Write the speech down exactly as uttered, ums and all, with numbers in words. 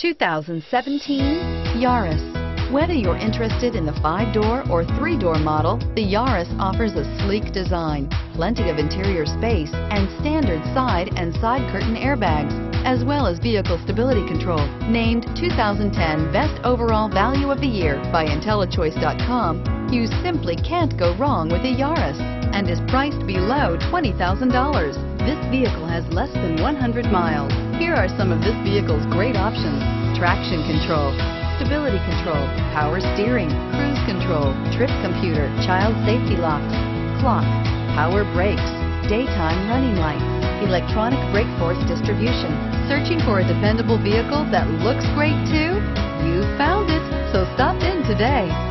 two thousand seventeen Yaris. Whether you're interested in the five-door or three-door model, the Yaris offers a sleek design, plenty of interior space, and standard side and side curtain airbags, as well as vehicle stability control. Named two thousand ten Best Overall Value of the Year by IntelliChoice dot com, you simply can't go wrong with a Yaris and is priced below twenty thousand dollars. This vehicle has less than one hundred miles. Here are some of this vehicle's great options: traction control, stability control, power steering, cruise control, trip computer, child safety locks, clock, power brakes, daytime running lights, electronic brake force distribution. Searching for a dependable vehicle that looks great too? You found it, so stop in today.